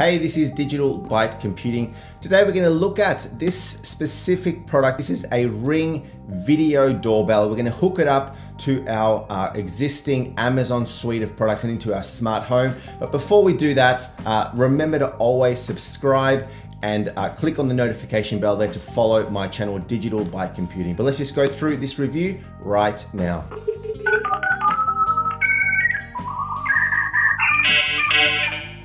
Hey, this is Digital Byte Computing. Today we're going to look at this specific product. This is a Ring video doorbell. We're going to hook it up to our existing Amazon suite of products and into our smart home. But before we do that, remember to always subscribe and click on the notification bell there to follow my channel, Digital Byte Computing. But let's just go through this review right now.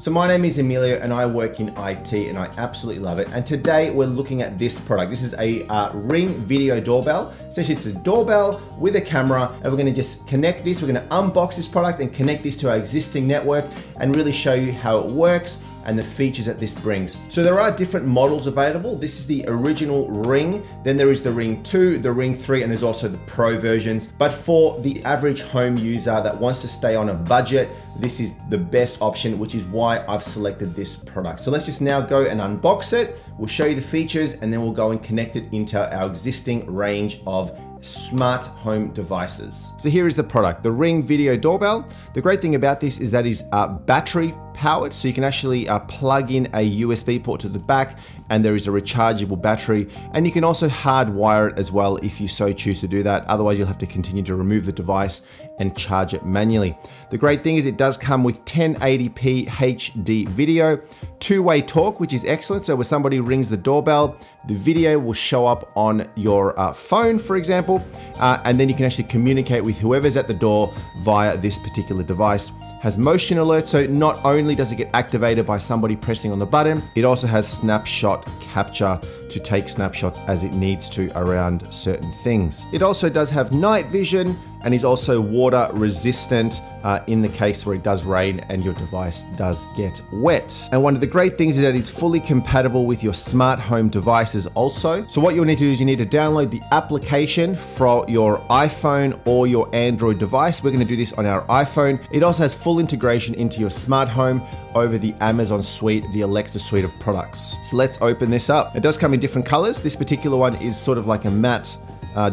So my name is Emilio and I work in IT and I absolutely love it. And today we're looking at this product. This is a Ring video doorbell. Essentially it's a doorbell with a camera and we're gonna just connect this. We're gonna unbox this product and connect this to our existing network and really show you how it works and the features that this brings. So there are different models available. This is the original Ring, then there is the Ring 2, the Ring 3, and there's also the Pro versions. But for the average home user that wants to stay on a budget, this is the best option, which is why I've selected this product. So let's just now go and unbox it. We'll show you the features and then we'll go and connect it into our existing range of smart home devices. So here is the product, the Ring video doorbell. The great thing about this is that it's battery powered, so you can actually plug in a USB port to the back and there is a rechargeable battery, and you can also hardwire it as well if you so choose to do that. Otherwise you'll have to continue to remove the device and charge it manually. The great thing is it does come with 1080p HD video, two-way talk, which is excellent. So when somebody rings the doorbell, the video will show up on your phone, for example, and then you can actually communicate with whoever's at the door via this particular device. Has motion alert, so not only does it get activated by somebody pressing on the button, it also has snapshot capture to take snapshots as it needs to around certain things. It also does have night vision and is also water resistant in the case where it does rain and your device does get wet. And one of the great things is that it's fully compatible with your smart home devices also. So what you'll need to do is you need to download the application for your iPhone or your Android device. We're gonna do this on our iPhone. It also has full integration into your smart home over the Amazon suite, the Alexa suite of products. So let's open this up. It does come in different colors. This particular one is sort of like a matte,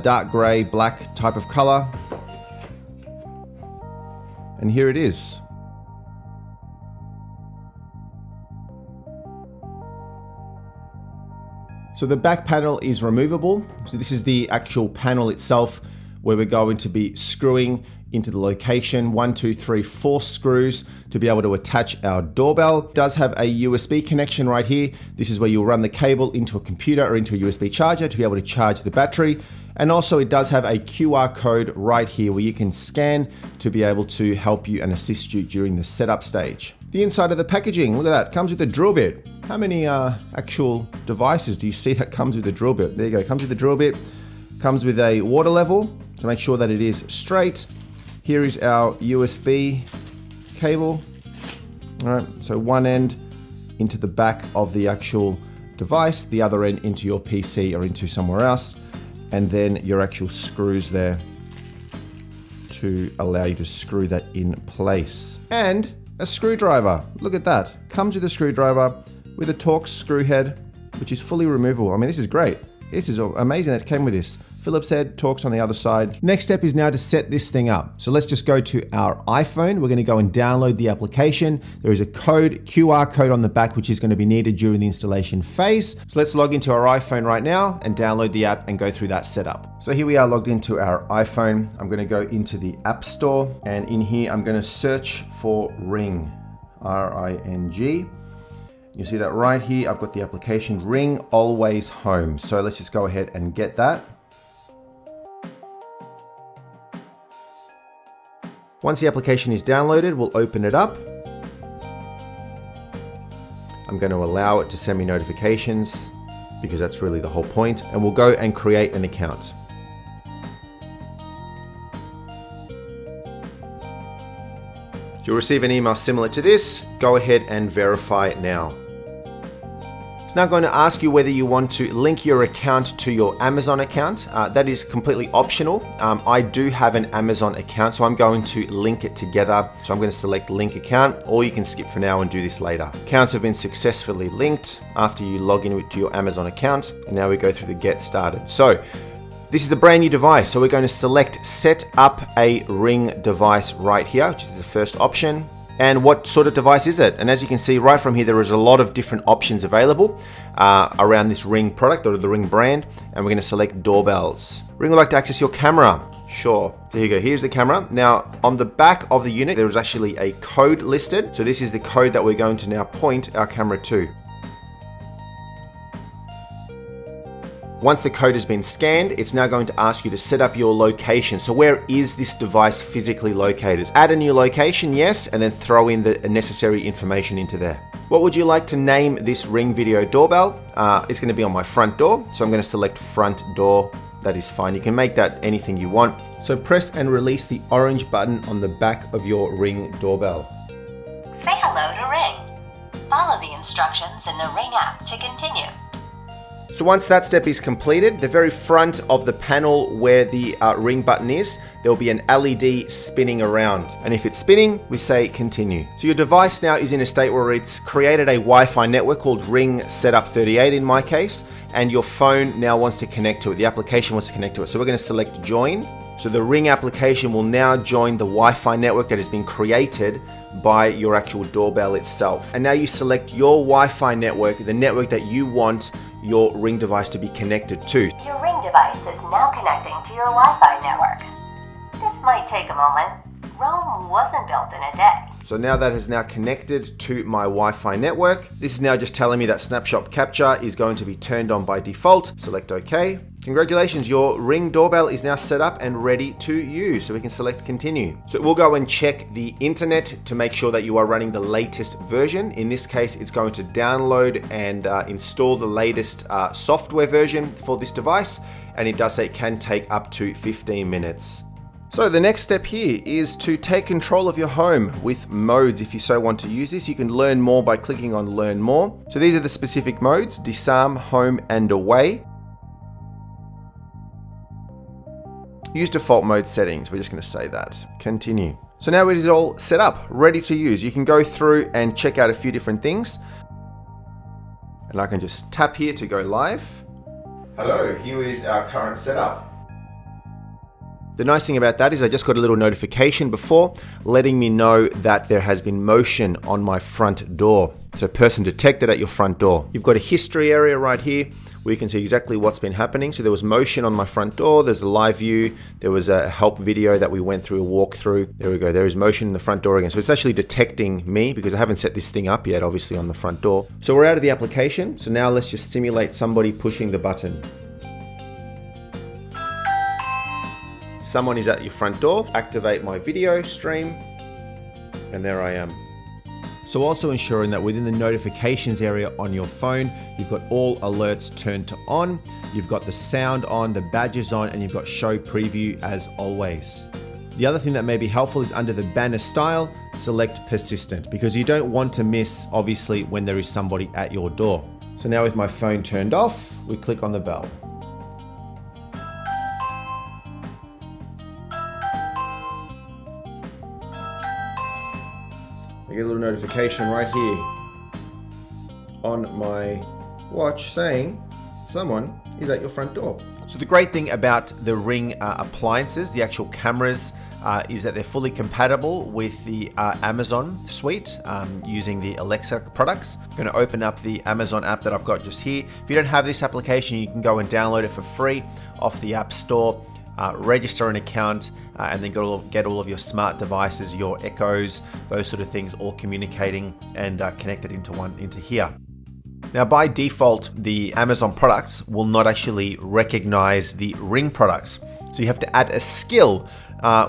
dark gray, black type of color. And here it is. So the back panel is removable. So this is the actual panel itself where we're going to be screwing into the location, 4 screws to be able to attach our doorbell. It does have a USB connection right here. This is where you'll run the cable into a computer or into a USB charger to be able to charge the battery. And also it does have a QR code right here where you can scan to be able to help you and assist you during the setup stage. The inside of the packaging, look at that, comes with a drill bit. How many actual devices do you see that comes with a drill bit? There you go, comes with a drill bit, comes with a water level to make sure that it is straight. Here is our USB cable. All right, so one end into the back of the actual device, the other end into your PC or into somewhere else, and then your actual screws there to allow you to screw that in place. And a screwdriver, look at that. Comes with a screwdriver with a Torx screw head, which is fully removable. I mean, this is great. This is amazing that it came with this. Phillips head, Torx on the other side. Next step is now to set this thing up. So let's just go to our iPhone. We're gonna go and download the application. There is a code, QR code on the back, which is gonna be needed during the installation phase. So let's log into our iPhone right now and download the app and go through that setup. So here we are logged into our iPhone. I'm gonna go into the App Store and in here, I'm gonna search for Ring, R-I-N-G. You see that right here, I've got the application Ring Always Home. So let's just go ahead and get that. Once the application is downloaded, we'll open it up. I'm going to allow it to send me notifications because that's really the whole point. And we'll go and create an account. You'll receive an email similar to this. Go ahead and verify it now. Now going to ask you whether you want to link your account to your Amazon account. That is completely optional. I do have an Amazon account, so I'm going to link it together. So I'm going to select link account, or you can skip for now and do this later. Accounts have been successfully linked after you log in to your Amazon account. And now we go through the get started. So this is a brand new device. So we're going to select set up a Ring device right here, which is the first option. and what sort of device is it. And as you can see right from here, there is a lot of different options available around this Ring product or the Ring brand, and we're going to select doorbells. Ring would like to access your camera. Sure, there you go, here's the camera. Now, on the back of the unit, there is actually a code listed. So this is the code that we're going to now point our camera to. Once the code has been scanned, it's now going to ask you to set up your location. So where is this device physically located? Add a new location, yes, and then throw in the necessary information into there. What would you like to name this Ring video doorbell? It's going to be on my front door, so I'm going to select front door. That is fine, you can make that anything you want. So press and release the orange button on the back of your Ring doorbell. Say hello to Ring. Follow the instructions in the Ring app to continue. So once that step is completed, the very front of the panel where the Ring button is, there'll be an LED spinning around. And if it's spinning, we say continue. So your device now is in a state where it's created a Wi-Fi network called Ring Setup 38 in my case, and your phone now wants to connect to it. The application wants to connect to it. So we're going to select join. So the Ring application will now join the Wi-Fi network that has been created by your actual doorbell itself. And now you select your Wi-Fi network, the network that you want your Ring device to be connected to. Your Ring device is now connecting to your Wi-Fi network. This might take a moment. Rome wasn't built in a day. So now that is now connected to my Wi-Fi network. This is now just telling me that snapshot capture is going to be turned on by default. Select OK. Congratulations, your Ring doorbell is now set up and ready to use. So we can select continue. So we'll go and check the internet to make sure that you are running the latest version. In this case, it's going to download and install the latest software version for this device. And it does say it can take up to 15 minutes. So the next step here is to take control of your home with modes. If you so want to use this, you can learn more by clicking on learn more. So these are the specific modes: disarm, home, and away. Use default mode settings. We're just going to say that. Continue. So now it is all set up, ready to use. You can go through and check out a few different things. And I can just tap here to go live. Hello, here is our current setup. The nice thing about that is I just got a little notification before letting me know that there has been motion on my front door. So a person detected at your front door. You've got a history area right here where you can see exactly what's been happening. So there was motion on my front door. There's a live view. There was a help video that we went through, a walkthrough. There we go. There is motion in the front door again. So it's actually detecting me because I haven't set this thing up yet, obviously, on the front door. So we're out of the application. So now let's just simulate somebody pushing the button. Someone is at your front door. Activate my video stream, and there I am. So also ensuring that within the notifications area on your phone, you've got all alerts turned to on, you've got the sound on, the badges on, and you've got show preview as always. The other thing that may be helpful is under the banner style, select persistent, because you don't want to miss, obviously, when there is somebody at your door. So now with my phone turned off, we click on the bell. Get a little notification right here on my watch saying someone is at your front door. So the great thing about the Ring appliances, the actual cameras, is that they're fully compatible with the Amazon suite using the Alexa products. I'm going to open up the Amazon app that I've got just here. If you don't have this application, you can go and download it for free off the App Store. Register an account and then get all of your smart devices, your Echoes, those sort of things, all communicating and connected into here. Now, by default, the Amazon products will not actually recognize the Ring products. So you have to add a skill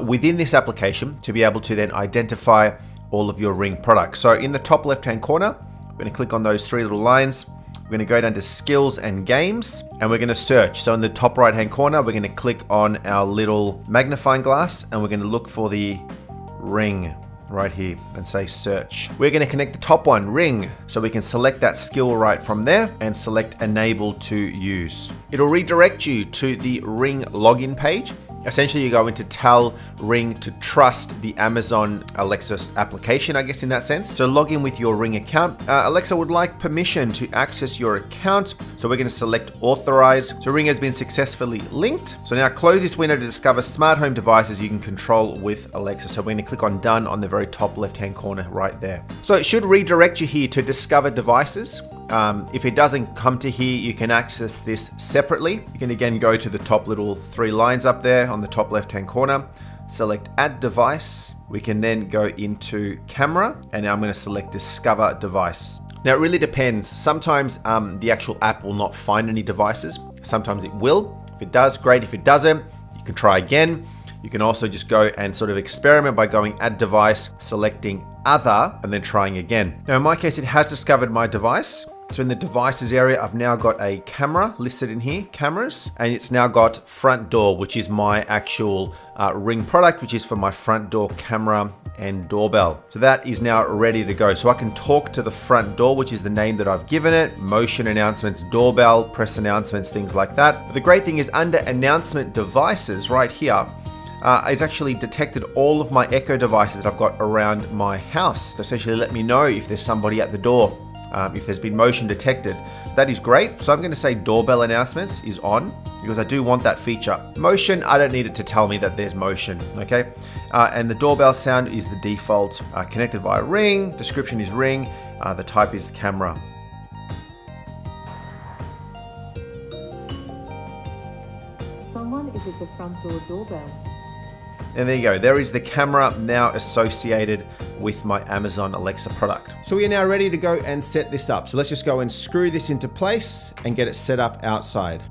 within this application to be able to then identify all of your Ring products. So in the top left-hand corner, I'm going to click on those three little lines. We're going to go down to skills and games, and we're going to search. So in the top right hand corner, we're going to click on our little magnifying glass, and we're going to look for the Ring right here and say search. We're going to connect the top one, Ring. So we can select that skill right from there and select enable to use. It'll redirect you to the Ring login page. Essentially, you're going to tell Ring to trust the Amazon Alexa application, I guess, in that sense. So log in with your Ring account. Alexa would like permission to access your account. So we're going to select authorize. So Ring has been successfully linked. So now close this window to discover smart home devices you can control with Alexa. So we're going to click on done on the very top left-hand corner right there. So it should redirect you here to discover devices. If it doesn't come to here, you can access this separately. You can again go to the top little three lines up there on the top left-hand corner, select add device. We can then go into camera, and now I'm going to select discover device. Now it really depends. Sometimes the actual app will not find any devices. Sometimes it will. If it does, great. If it doesn't, you can try again. You can also just go and sort of experiment by going add device, selecting other, and then trying again. Now in my case, it has discovered my device. So in the devices area, I've now got a camera listed in here, cameras, and it's now got front door, which is my actual Ring product, which is for my front door camera and doorbell. So that is now ready to go. So I can talk to the front door, which is the name that I've given it, motion announcements, doorbell, press announcements, things like that. But the great thing is under announcement devices right here, it's actually detected all of my Echo devices that I've got around my house. So essentially let me know if there's somebody at the door. If there's been motion detected. That is great. So I'm going to say doorbell announcements is on because I do want that feature. Motion, I don't need it to tell me that there's motion, okay? And the doorbell sound is the default, connected via Ring, description is Ring, the type is the camera. Someone is at the front door doorbell. And there you go, there is the camera now associated with my Amazon Alexa product. So we are now ready to go and set this up. So let's just go and screw this into place and get it set up outside.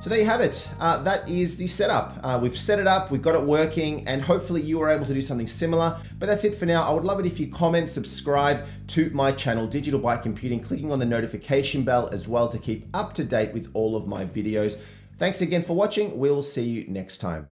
So there you have it. That is the setup. We've set it up, we've got it working, and hopefully you were able to do something similar. But that's it for now. I would love it if you comment, subscribe to my channel, Digital by Computing, clicking on the notification bell as well to keep up to date with all of my videos. Thanks again for watching. We'll see you next time.